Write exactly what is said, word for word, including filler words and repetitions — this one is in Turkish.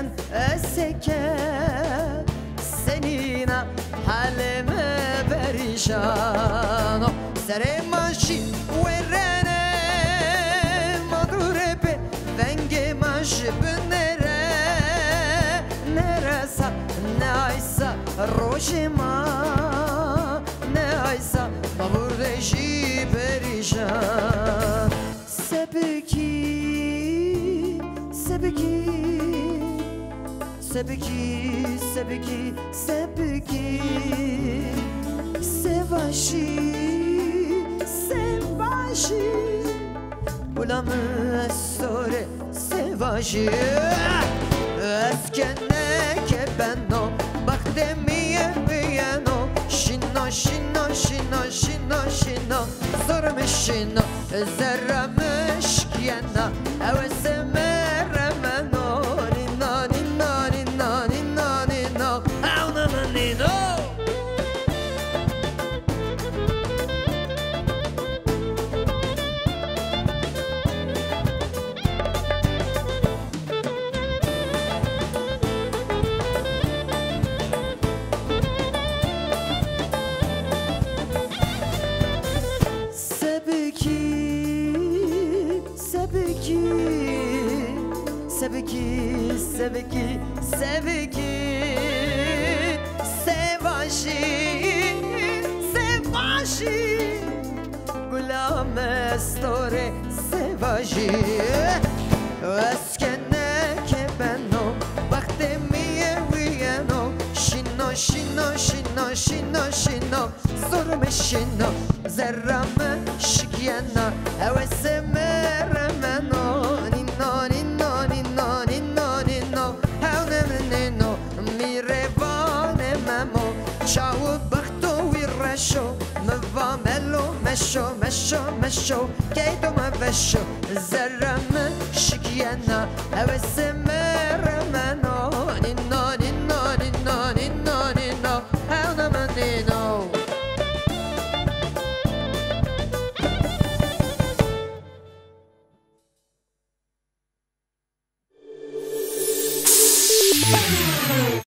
Verseken eseken senin halime perişan o seremashi verene madurebe venge mashi bunere neresa ne aysa rojema ne aysa baburdeji perişan sebeki sebeki Sebeki, sebeki, sebeki, sevashi, sevashi, ulamı esore, sevashi. Eskene kebeno, bak demiye biyeno, şino, şino, şino, şino, şino, zorme şino, zerramış kiyena, eveseme. Seveki, seveki, seveki, sevashi, sevashi, gulam estore, sevashi. Eskene kebeno, bak demiye uyeno, şino, şino, şino, şino, şino, zorume şino, zerrame şikiyena, eveseme remeno. Mesho, mesho, mesho, keydoma vesho, zerreme şikiyena, evesime remeno, nino, nino, nino, nino, nino, evneme nino.